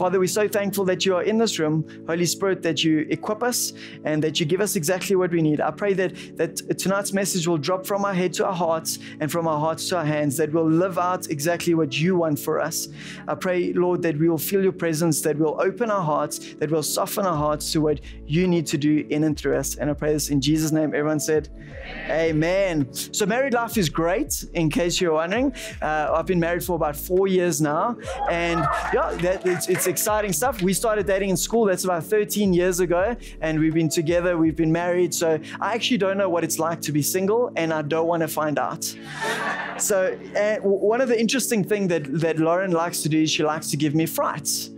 Father, we're so thankful that you are in this room, Holy Spirit, that you equip us and that you give us exactly what we need. I pray that tonight's message will drop from our head to our hearts and from our hearts to our hands, that we'll live out exactly what you want for us. I pray, Lord, that we will feel your presence, that we'll open our hearts, that we'll soften our hearts to what you need to do in and through us. And I pray this in Jesus' name. Everyone said, Amen. So married life is great, in case you're wondering. I've been married for about 4 years now. And yeah, it's exciting stuff. We started dating in school. That's about 13 years ago. And we've been together. We've been married. So I actually don't know what it's like to be single, and I don't want to find out. So one of the interesting things that Lauren likes to do is she likes to give me frights.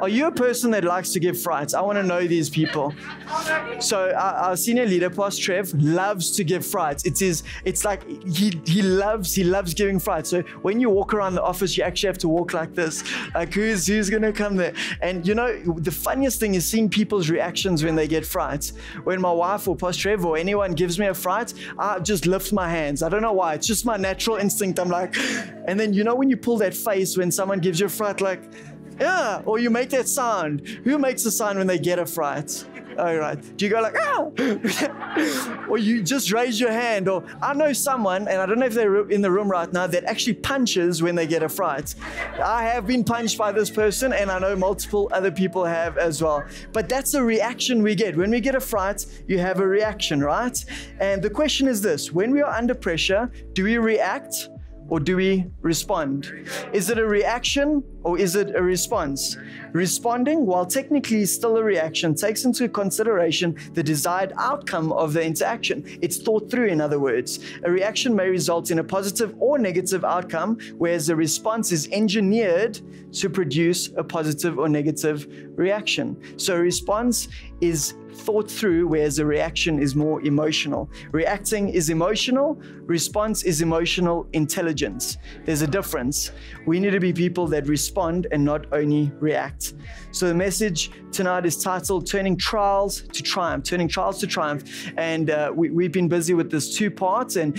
Are you a person that likes to give frights? I want to know these people. So our senior leader, Pastor Trev, loves to give frights. It's like he loves giving frights. So when you walk around the office, you actually have to walk like this. Like who's going to come there? And you know, the funniest thing is seeing people's reactions when they get frights. When my wife or Pastor Trev or anyone gives me a fright, I just lift my hands. I don't know why. It's just my natural instinct. I'm like, and then you know when you pull that face when someone gives you a fright, like, yeah, or you make that sound. Who makes a sound when they get a fright? All right. Do you go like, ah? Or you just raise your hand? Or I know someone, and I don't know if they're in the room right now, that actually punches when they get a fright. I have been punched by this person, and I know multiple other people have as well. But that's the reaction we get. When we get a fright, you have a reaction, right? And the question is this: when we are under pressure, do we react? Or do we respond? Is it a reaction or is it a response? Responding, while technically still a reaction, takes into consideration the desired outcome of the interaction. It's thought through, in other words. A reaction may result in a positive or negative outcome, whereas a response is engineered to produce a positive or negative reaction. So a response is thought through, whereas a reaction is more emotional. Reacting is emotional. Response is emotional intelligence. There's a difference. We need to be people that respond and not only react. So the message tonight is titled Turning Trials to Triumph, Turning Trials to Triumph. And we've been busy with this two parts, and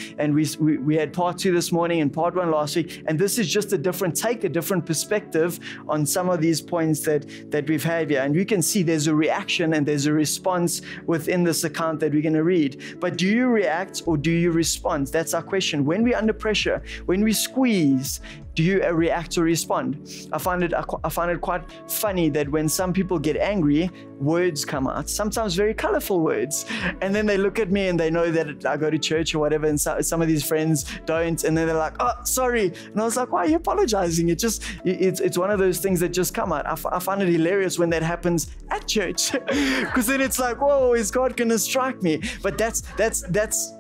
we had part two this morning and part one last week. And this is just a different take, a different perspective on some of these points that we've had here. And you can see there's a reaction and there's a response within this account that we're going to read. But do you react or do you respond? That's our question. When we're under pressure, when we squeeze, do you react or respond? I find it quite funny that when some people get angry, words come out, sometimes very colorful words. And then they look at me and they know that I go to church or whatever, and so, some of these friends don't. And then they're like, oh, sorry. And I was like, why are you apologizing? It's one of those things that just come out. I find it hilarious when that happens at church, because then it's like, whoa, is God going to strike me? But that's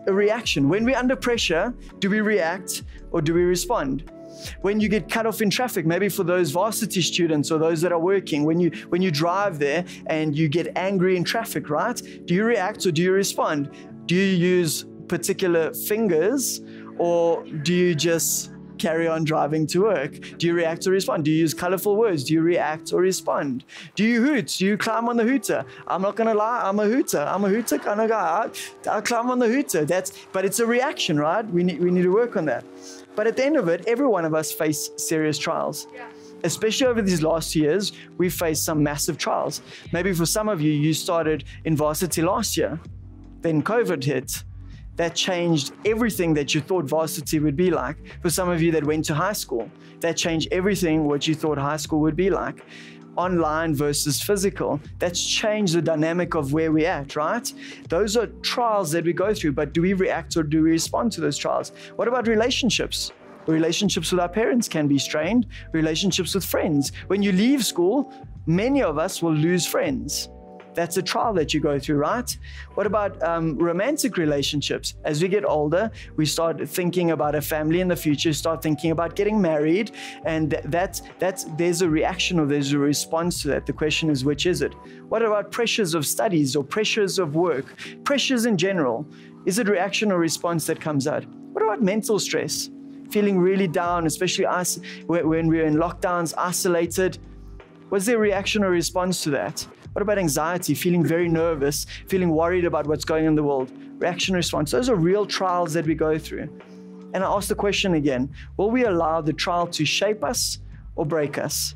a reaction. When we're under pressure, do we react or do we respond? When you get cut off in traffic, maybe for those varsity students or those that are working, when you drive there and you get angry in traffic, right? Do you react or do you respond? Do you use particular fingers or do you just carry on driving to work? Do you react or respond? Do you use colorful words? Do you react or respond? Do you hoot? Do you climb on the hooter? I'm not going to lie. I'm a hooter. I'm a hooter kind of guy. I climb on the hooter. But it's a reaction, right? We need to work on that. But at the end of it, every one of us face serious trials. Yeah. Especially over these last years, we faced some massive trials. Maybe for some of you, you started in varsity last year, then COVID hit. That changed everything that you thought varsity would be like. For some of you that went to high school, that changed everything what you thought high school would be like. Online versus physical, that's changed the dynamic of where we're at, right? Those are trials that we go through, but do we react or do we respond to those trials? What about relationships? Relationships with our parents can be strained, relationships with friends. When you leave school, many of us will lose friends. That's a trial that you go through, right? What about romantic relationships? As we get older, we start thinking about a family in the future, start thinking about getting married, and there's a reaction or there's a response to that. The question is, which is it? What about pressures of studies or pressures of work? Pressures in general, is it reaction or response that comes out? What about mental stress? Feeling really down, especially us when we're in lockdowns, isolated. Was there reaction or response to that? What about anxiety, feeling very nervous, feeling worried about what's going on in the world? Reaction, response, those are real trials that we go through. And I ask the question again, will we allow the trial to shape us or break us?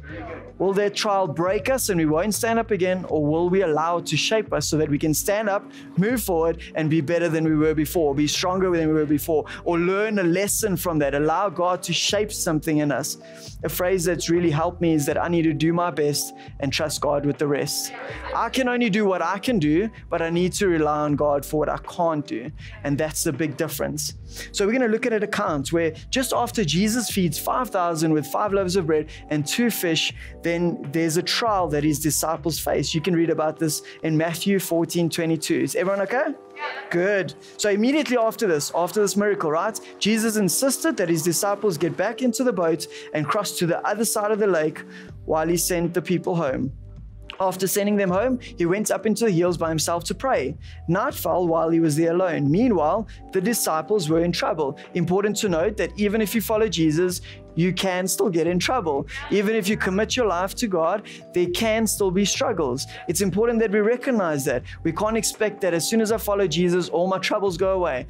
Will their trial break us and we won't stand up again, or will we allow it to shape us so that we can stand up, move forward, and be better than we were before, be stronger than we were before, or learn a lesson from that? Allow God to shape something in us. A phrase that's really helped me is that I need to do my best and trust God with the rest. I can only do what I can do, but I need to rely on God for what I can't do, and that's the big difference. So we're going to look at an account where just after Jesus feeds 5,000 with 5 loaves of bread and 2 fish, then there's a trial that his disciples face. You can read about this in Matthew 14:22. Is everyone okay? Yeah. Good. So immediately after this miracle, right, Jesus insisted that his disciples get back into the boat and cross to the other side of the lake while he sent the people home. After sending them home, he went up into the hills by himself to pray. Night fell while he was there alone. Meanwhile, the disciples were in trouble. Important to note that even if you follow Jesus, you can still get in trouble. Even if you commit your life to God, there can still be struggles. It's important that we recognize that. We can't expect that as soon as I follow Jesus, all my troubles go away.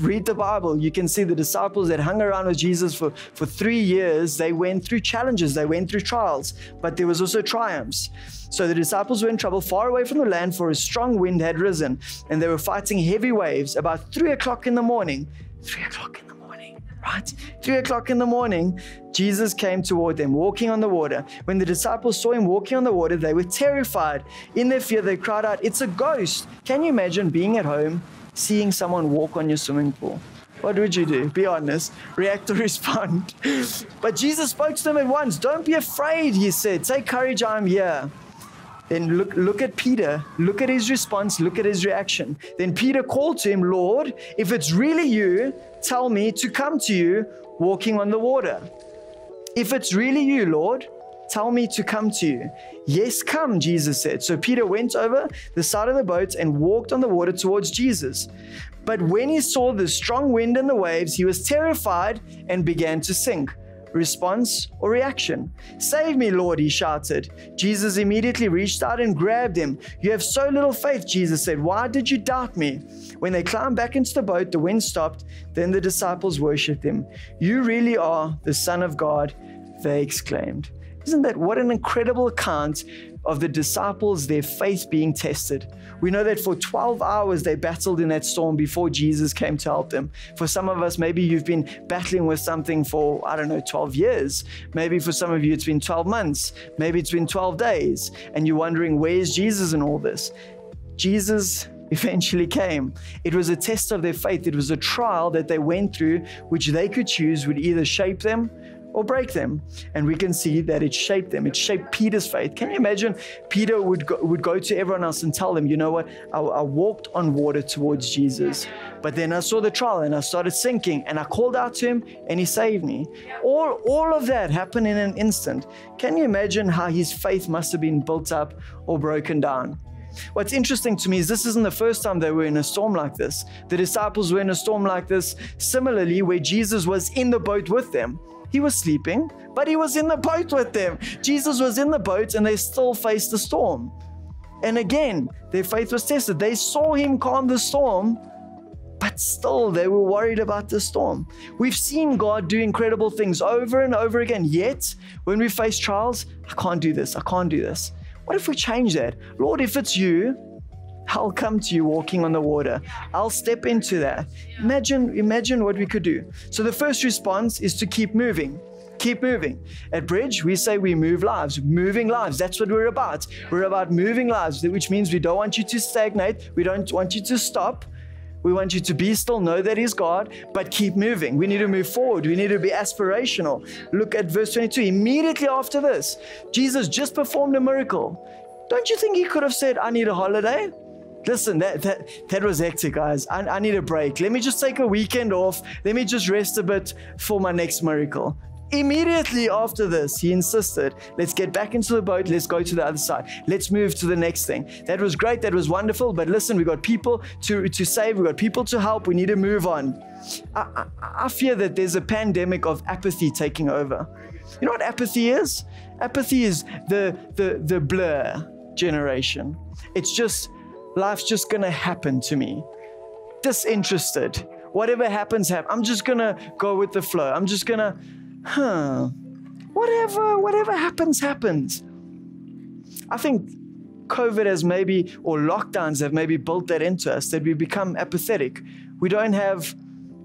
Read the Bible. You can see the disciples that hung around with Jesus for 3 years, they went through challenges, they went through trials, but there was also triumphs. So the disciples were in trouble far away from the land, for a strong wind had risen, and they were fighting heavy waves. About 3 o'clock in the morning, 3 o'clock in the morning, right? 3 o'clock in the morning, Jesus came toward them, walking on the water. When the disciples saw him walking on the water, they were terrified. In their fear, they cried out, "It's a ghost." Can you imagine being at home, seeing someone walk on your swimming pool? What would you do? Be honest. React or respond. But Jesus spoke to them at once. "Don't be afraid," he said. "Take courage, I'm here." Then look at Peter. Look at his response. Look at his reaction. Then Peter called to him, "Lord, if it's really you, tell me to come to you walking on the water." If it's really you, Lord, tell me to come to you. "Yes, come," Jesus said. So Peter went over the side of the boat and walked on the water towards Jesus. But when he saw the strong wind and the waves, he was terrified and began to sink. Response or reaction? "Save me, Lord," he shouted. Jesus immediately reached out and grabbed him. "You have so little faith," Jesus said. "Why did you doubt me?" When they climbed back into the boat, the wind stopped. Then the disciples worshipped him. "You really are the Son of God," they exclaimed. Isn't that what an incredible account of the disciples, their faith being tested? We know that for 12 hours they battled in that storm before Jesus came to help them. For some of us, maybe you've been battling with something for, 12 years. Maybe for some of you, it's been 12 months. Maybe it's been 12 days. And you're wondering, where's Jesus in all this? Jesus eventually came. It was a test of their faith. It was a trial that they went through, which they could choose would either shape them or break them. And we can see that it shaped them. It shaped Peter's faith. Can you imagine Peter would go to everyone else and tell them, "You know what, I walked on water towards Jesus, but then I saw the trial and I started sinking and I called out to him and he saved me." All of that happened in an instant. Can you imagine how his faith must have been built up or broken down? What's interesting to me is this isn't the first time they were in a storm like this. The disciples were in a storm like this, similarly, where Jesus was in the boat with them. He was sleeping, but he was in the boat with them. Jesus was in the boat and they still faced the storm. And again, their faith was tested. They saw him calm the storm, but still they were worried about the storm. We've seen God do incredible things over and over again, yet when we face trials, "I can't do this, I can't do this." What if we change that? "Lord, if it's you, I'll come to you walking on the water. I'll step into that." Imagine what we could do. So the first response is to keep moving. Keep moving. At Bridge, we say we move lives, moving lives. That's what we're about. We're about moving lives, which means we don't want you to stagnate. We don't want you to stop. We want you to be still, know that he's God, but keep moving. We need to move forward. We need to be aspirational. Look at verse 22. Immediately after this, Jesus just performed a miracle. Don't you think he could have said, "I need a holiday? Listen, that was hectic, guys. I need a break. Let me just take a weekend off. Let me just rest a bit for my next miracle." Immediately after this, he insisted, "Let's get back into the boat. Let's go to the other side. Let's move to the next thing." That was great. That was wonderful. But listen, we got people to save. We got people to help. We need to move on. I fear that there's a pandemic of apathy taking over. You know what apathy is? Apathy is the blur generation. It's just, life's just going to happen to me. Disinterested. Whatever happens, I'm just going to go with the flow. I'm just going to, Whatever happens, happens. I think COVID has maybe, or lockdowns have maybe built that into us, that we become apathetic. We don't have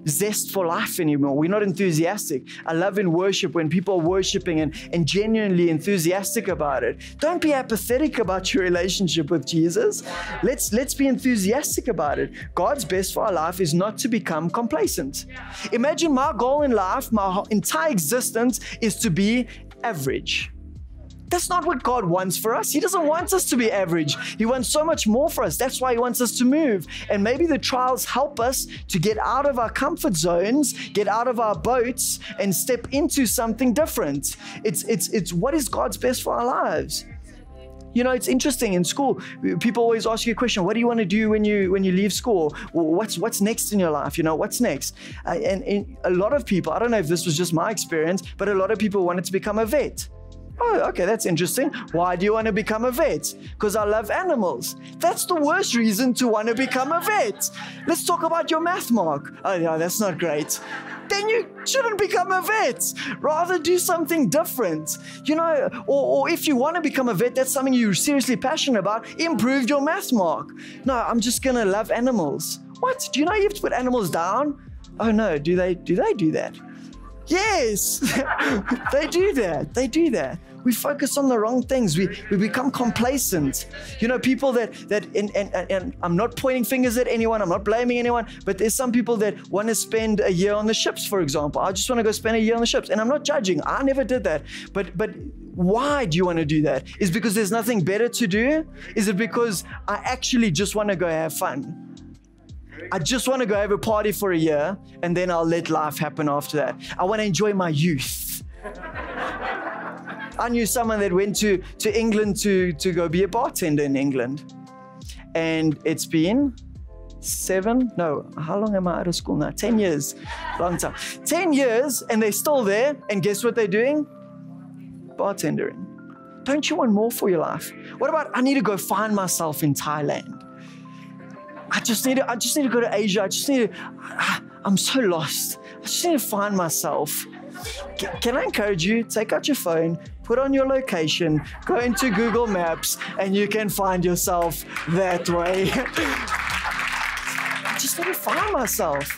zest for life anymore. We're not enthusiastic. I love in worship when people are worshiping and genuinely enthusiastic about it. Don't be apathetic about your relationship with Jesus. Let's be enthusiastic about it. God's best for our life is not to become complacent. Imagine my goal in life, my entire existence is to be average. That's not what God wants for us. He doesn't want us to be average. He wants so much more for us. That's why He wants us to move. And maybe the trials help us to get out of our comfort zones, get out of our boats, and step into something different. It's what is God's best for our lives. You know, it's interesting. In school, people always ask you a question: what do you want to do when you leave school? What's next in your life? You know, what's next? And a lot of people, I don't know if this was just my experience, but a lot of people wanted to become a vet. Oh, okay, that's interesting. Why do you want to become a vet? Because I love animals. That's the worst reason to want to become a vet. Let's talk about your math mark. Oh, no, that's not great. Then you shouldn't become a vet. Rather do something different. You know, or if you want to become a vet, that's something you're seriously passionate about, improve your math mark. No, I'm just going to love animals. What? Do you know you have to put animals down? Oh, no, do they do that? Yes, they do that. We focus on the wrong things. We become complacent. You know, people that I'm not pointing fingers at anyone, I'm not blaming anyone, but there's some people that want to spend a year on the ships, for example. I just want to go spend a year on the ships, and I'm not judging. I never did that. But why do you want to do that? Is it because there's nothing better to do? Is it because I actually just want to go have fun? I just want to go have a party for a year, and then I'll let life happen after that. I want to enjoy my youth. I knew someone that went to England to go be a bartender in England. And it's been how long am I out of school now? 10 years, long time. 10 years, and they're still there, and guess what they're doing? Bartendering. Don't you want more for your life? What about, I need to go find myself in Thailand. I just need to go to Asia. I'm so lost. I just need to find myself. Can I encourage you? Take out your phone, put on your location, go into Google Maps, and you can find yourself that way. I just need to find myself.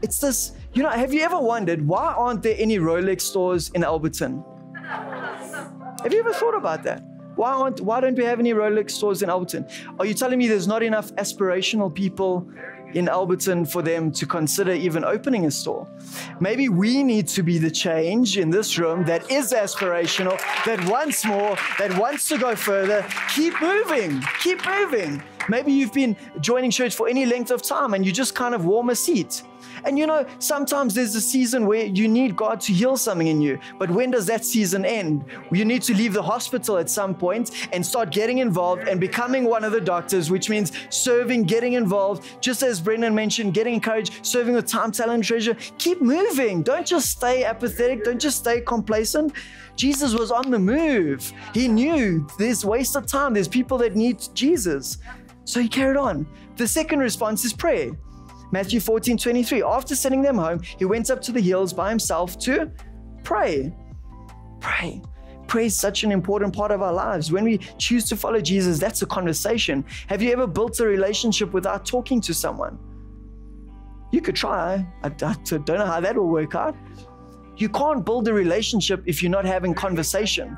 It's this, you know, have you ever wondered why aren't there any Rolex stores in Alberton? Have you ever thought about that? Why don't we have any Rolex stores in Alberton? Are you telling me there's not enough aspirational people in Alberton for them to consider even opening a store? Maybe we need to be the change in this room that is aspirational, that wants more, that wants to go further. Keep moving. Keep moving. Maybe you've been joining church for any length of time and you just kind of warm a seat. And you know, sometimes there's a season where you need God to heal something in you. But when does that season end? You need to leave the hospital at some point and start getting involved and becoming one of the doctors, which means serving, getting involved. Just as Brendan mentioned, getting encouraged, serving with time, talent, treasure. Keep moving. Don't just stay apathetic. Don't just stay complacent. Jesus was on the move. He knew there's waste of time. There's people that need Jesus. So He carried on. The second response is prayer. Matthew 14:23, after sending them home, He went up to the hills by Himself to pray. Pray. Prayer is such an important part of our lives. When we choose to follow Jesus, that's a conversation. Have you ever built a relationship without talking to someone? You could try. I don't know how that will work out. You can't build a relationship if you're not having conversation.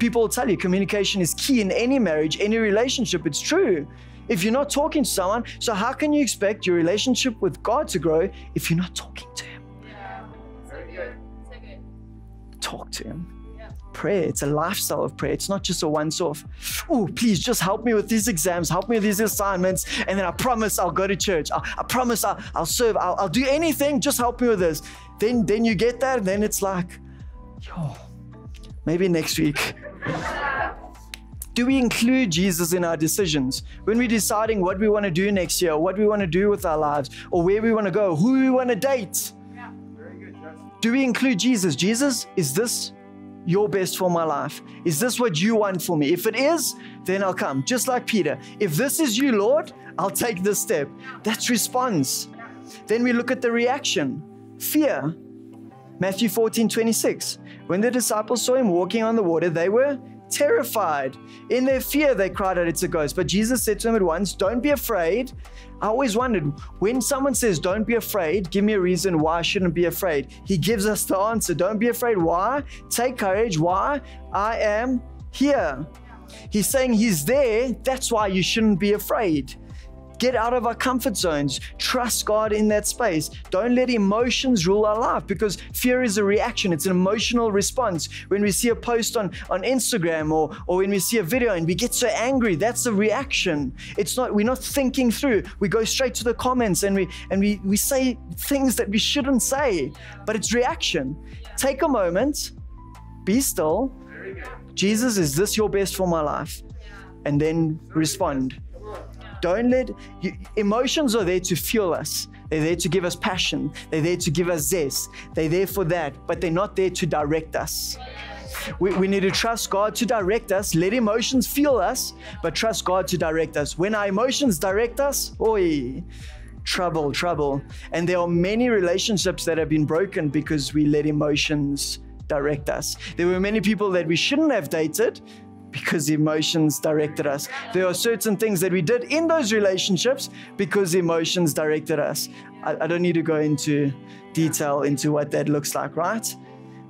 People will tell you communication is key in any marriage, any relationship. It's true. If you're not talking to someone, so how can you expect your relationship with God to grow if you're not talking to Him? Yeah, so good. Talk to Him. Yeah. Prayer, it's a lifestyle of prayer. It's not just a once-off, oh, please just help me with these exams, help me with these assignments, and then I promise I'll go to church. I promise I'll serve, I'll do anything, just help me with this. Then you get that, and then it's like, yo, maybe next week. Do we include Jesus in our decisions? When we're deciding what we want to do next year, what we want to do with our lives, or where we want to go, who we want to date? Yeah. Very good, Justin. Do we include Jesus? Jesus, is this your best for my life? Is this what you want for me? If it is, then I'll come. Just like Peter. If this is you, Lord, I'll take this step. That's response. Yeah. Then we look at the reaction. Fear. Matthew 14:26. When the disciples saw him walking on the water, they were terrified. In their fear, they cried out, "It's a ghost." But Jesus said to them at once, "Don't be afraid." I always wondered, when someone says, "Don't be afraid," give me a reason why I shouldn't be afraid. He gives us the answer. Don't be afraid. Why? Take courage. Why? I am here. He's saying he's there. That's why you shouldn't be afraid. Get out of our comfort zones. Trust God in that space. Don't let emotions rule our life, because fear is a reaction. It's an emotional response. When we see a post on Instagram or when we see a video and we get so angry, that's a reaction. It's not, we're not thinking through. We go straight to the comments and we say things that we shouldn't say, but it's reaction. Take a moment, be still. Jesus, is this your best for my life? And then respond. Don't let emotions are there to fuel us. They're there to give us passion. They're there to give us zest. They're there for that, but they're not there to direct us. We need to trust God to direct us. Let emotions fuel us, but trust God to direct us. When our emotions direct us, oi, trouble, trouble. And there are many relationships that have been broken because we let emotions direct us. There were many people that we shouldn't have dated, because emotions directed us. There are certain things that we did in those relationships because emotions directed us. I don't need to go into detail into what that looks like, right?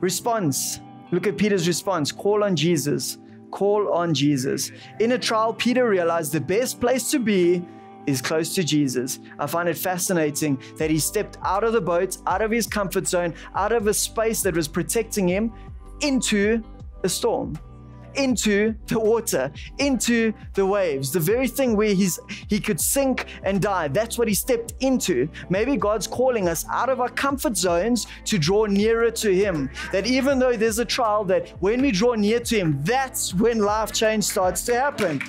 Response. Look at Peter's response. Call on Jesus. Call on Jesus. In a trial, Peter realized the best place to be is close to Jesus. I find it fascinating that he stepped out of the boat, out of his comfort zone, out of a space that was protecting him, into a storm, into the water, into the waves, the very thing where he could sink and die. That's what he stepped into. Maybe God's calling us out of our comfort zones to draw nearer to him. That even though there's a trial, that when we draw near to him, that's when life change starts to happen.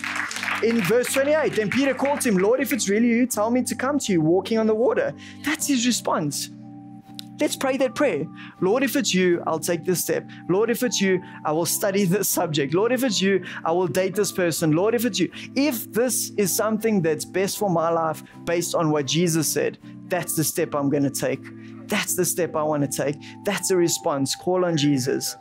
In verse 28, then Peter called him, "Lord, if it's really you, tell me to come to you walking on the water." That's his response. Let's pray that prayer. Lord, if it's you, I'll take this step. Lord, if it's you, I will study this subject. Lord, if it's you, I will date this person. Lord, if it's you. If this is something that's best for my life based on what Jesus said, that's the step I'm going to take. That's the step I want to take. That's a response. Call on Jesus.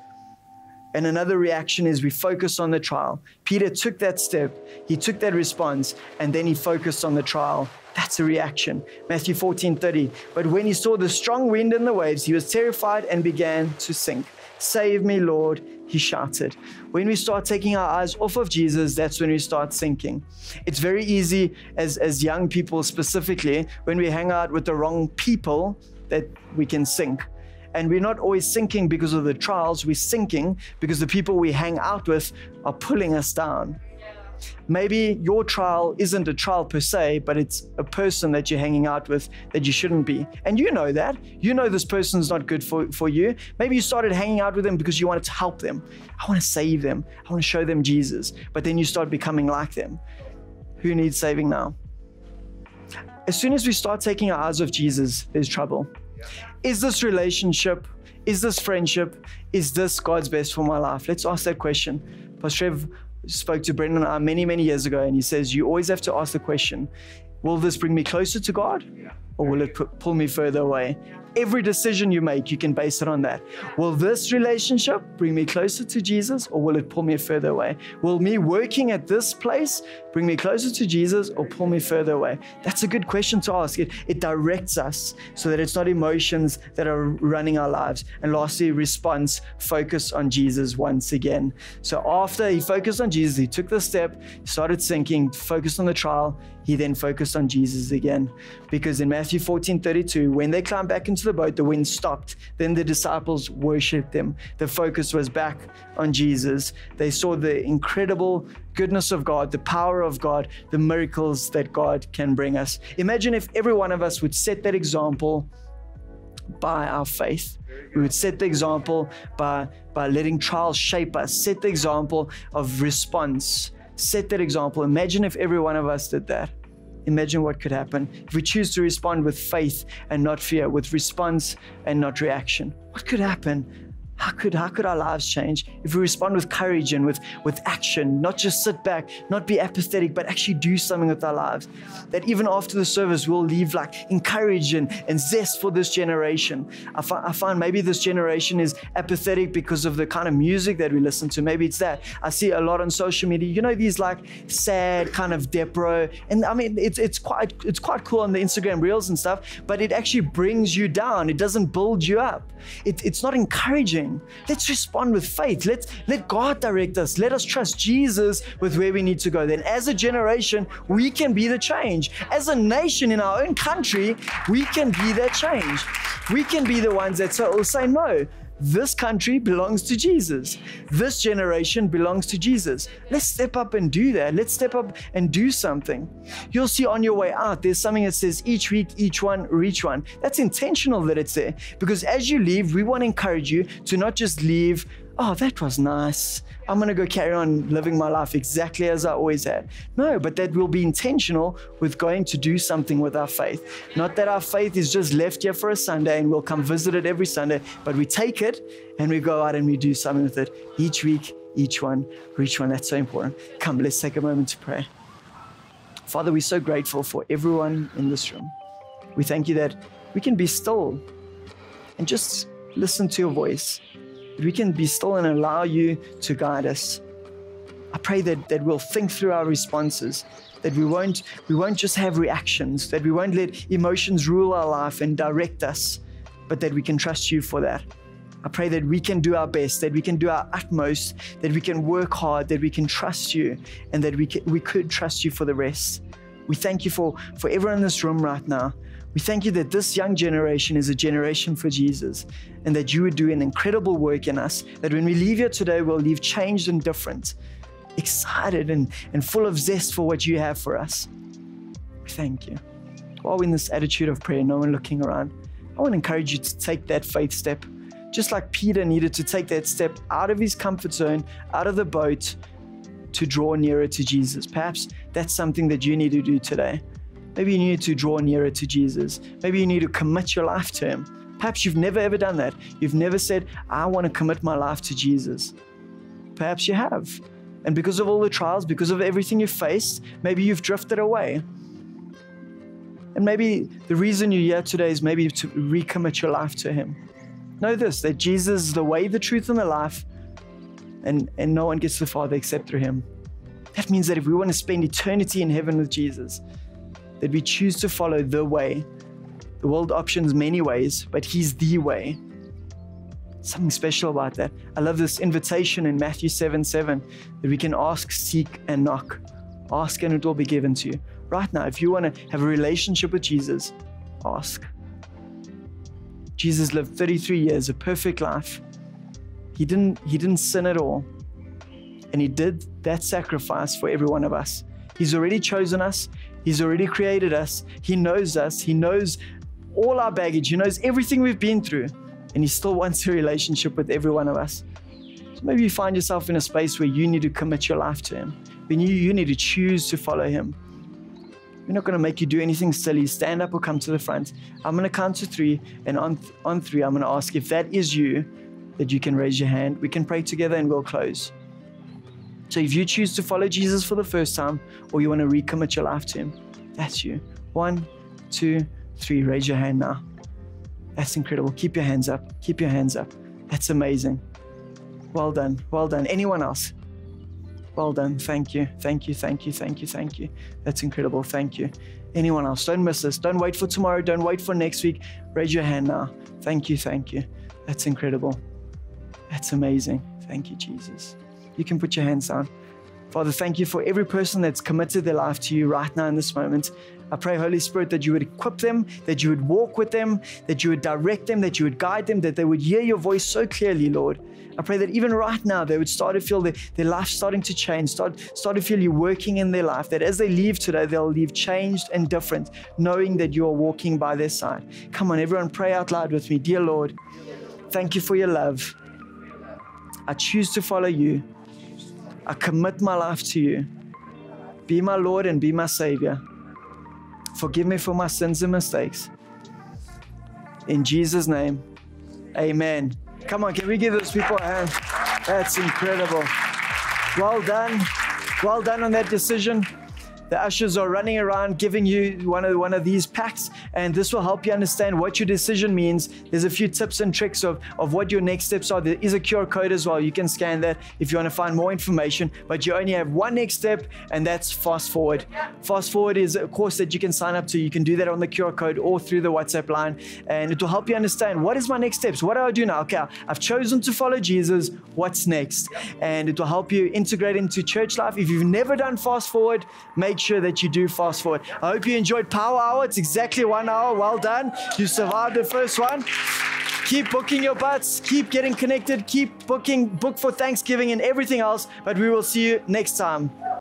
And another reaction is we focus on the trial. Peter took that step. He took that response, and then he focused on the trial. That's a reaction. Matthew 14:30. But when he saw the strong wind and the waves, he was terrified and began to sink. "Save me, Lord," he shouted. When we start taking our eyes off of Jesus, that's when we start sinking. It's very easy as young people specifically, when we hang out with the wrong people, that we can sink. And we're not always sinking because of the trials. We're sinking because the people we hang out with are pulling us down. Maybe your trial isn't a trial per se, but it's a person that you're hanging out with that you shouldn't be. And you know that. You know this person's not good for you. Maybe you started hanging out with them because you wanted to help them. I want to save them. I want to show them Jesus. But then you start becoming like them. Who needs saving now? As soon as we start taking our eyes off Jesus, there's trouble. Is this relationship, is this friendship, is this God's best for my life? Let's ask that question. Pastor Trev spoke to Brendan and I many years ago, and he says, you always have to ask the question, will this bring me closer to God? Or will it pull me further away? Every decision you make, you can base it on that. Will this relationship bring me closer to Jesus, or will it pull me further away? Will me working at this place bring me closer to Jesus or pull me further away? That's a good question to ask. It directs us so that it's not emotions that are running our lives. And lastly, response, focus on Jesus once again. So after he focused on Jesus, he took the step, started sinking, focused on the trial. He then focused on Jesus again, because in Matthew 14:32, when they climbed back into the boat, the wind stopped. Then the disciples worshipped them. The focus was back on Jesus. They saw the incredible goodness of God, the power of God, the miracles that God can bring us. Imagine if every one of us would set that example by our faith. We would set the example by letting trials shape us, set the example of response, set that example. Imagine if every one of us did that. Imagine what could happen if we choose to respond with faith and not fear, with response and not reaction. What could happen? How could our lives change if we respond with courage and with action, not just sit back, not be apathetic, but actually do something with our lives? That even after the service, we'll leave like encouraged and zest for this generation. I find maybe this generation is apathetic because of the kind of music that we listen to. Maybe it's that. I see a lot on social media, you know, these like sad kind of depro. And I mean, it's quite cool on the Instagram reels and stuff, but it actually brings you down. It doesn't build you up. It's not encouraging. Let's respond with faith. Let God direct us. Let us trust Jesus with where we need to go. Then as a generation, we can be the change. As a nation in our own country, we can be that change. We can be the ones that will say, no, this country belongs to Jesus. This generation belongs to Jesus. Let's step up and do that. Let's step up and do something. You'll see on your way out, there's something that says each week, each one, reach one. That's intentional that it's there, because as you leave, we want to encourage you to not just leave, oh, that was nice, I'm going to go carry on living my life exactly as I always had. No, but that will be intentional with going to do something with our faith. Not that our faith is just left here for a Sunday and we'll come visit it every Sunday, but we take it and we go out and we do something with it. Each week, each one, reach one. That's so important. Come, let's take a moment to pray. Father, we're so grateful for everyone in this room. We thank you that we can be still and just listen to your voice. We can be still and allow you to guide us. I pray that we'll think through our responses, that we won't just have reactions, that we won't let emotions rule our life and direct us, but that we can trust you for that. I pray that we can do our best, that we can do our utmost, that we can work hard, that we can trust you, and that we could trust you for the rest. We thank you for everyone in this room right now. We thank you that this young generation is a generation for Jesus, and that you would do an incredible work in us, that when we leave here today, we'll leave changed and different, excited and full of zest for what you have for us. We thank you. While we're in this attitude of prayer, no one looking around, I want to encourage you to take that faith step, just like Peter needed to take that step out of his comfort zone, out of the boat, to draw nearer to Jesus. Perhaps that's something that you need to do today. Maybe you need to draw nearer to Jesus. Maybe you need to commit your life to him. Perhaps you've never ever done that. You've never said, I want to commit my life to Jesus. Perhaps you have. And because of all the trials, because of everything you've faced, maybe you've drifted away. And maybe the reason you're here today is maybe to recommit your life to him. Know this, that Jesus is the way, the truth, and the life, and no one gets to the Father except through him. That means that if we want to spend eternity in heaven with Jesus, that we choose to follow the way. The world options many ways, but he's the way. Something special about that. I love this invitation in Matthew 7:7, that we can ask, seek, and knock. Ask and it will be given to you. Right now, if you want to have a relationship with Jesus, ask. Jesus lived 33 years, a perfect life. He didn't sin at all. And he did that sacrifice for every one of us. He's already chosen us. He's already created us. He knows us. He knows all our baggage. He knows everything we've been through. And he still wants a relationship with every one of us. So maybe you find yourself in a space where you need to commit your life to him. When you need to choose to follow him. We're not going to make you do anything silly. Stand up or come to the front. I'm going to count to three. And on three, I'm going to ask if that is you, that you can raise your hand. We can pray together and we'll close. So if you choose to follow Jesus for the first time, or you want to recommit your life to him, that's you. 1, 2, 3, raise your hand now. That's incredible. Keep your hands up. Keep your hands up. That's amazing. Well done. Well done. Anyone else? Well done. Thank you. Thank you. Thank you. Thank you. Thank you. That's incredible. Thank you. Anyone else? Don't miss this. Don't wait for tomorrow. Don't wait for next week. Raise your hand now. Thank you. Thank you. That's incredible. That's amazing. Thank you, Jesus. You can put your hands down. Father, thank you for every person that's committed their life to you right now in this moment. I pray, Holy Spirit, that you would equip them, that you would walk with them, that you would direct them, that you would guide them, that they would hear your voice so clearly, Lord. I pray that even right now, they would start to feel their life starting to change, start to feel you working in their life, that as they leave today, they'll leave changed and different, knowing that you are walking by their side. Come on, everyone, pray out loud with me. Dear Lord, thank you for your love. I choose to follow you. I commit my life to you. Be my Lord and be my Savior. Forgive me for my sins and mistakes. In Jesus' name, amen. Come on, can we give those people a hand? That's incredible. Well done. Well done on that decision. The ushers are running around giving you one of these packs, and this will help you understand what your decision means. There's a few tips and tricks of what your next steps are. There is a QR code as well. You can scan that if you want to find more information, but you only have one next step, and that's Fast Forward. Fast Forward is a course that you can sign up to. You can do that on the QR code or through the WhatsApp line, and it will help you understand what is my next steps. What do I do now? Okay, I've chosen to follow Jesus. What's next? And it will help you integrate into church life. If you've never done Fast Forward, make sure that you do Fast Forward. I hope you enjoyed Power Hour. It's exactly 1 hour. Well done. You survived the first one. Keep booking your butts. Keep getting connected. Keep booking. Book for Thanksgiving and everything else. But we will see you next time.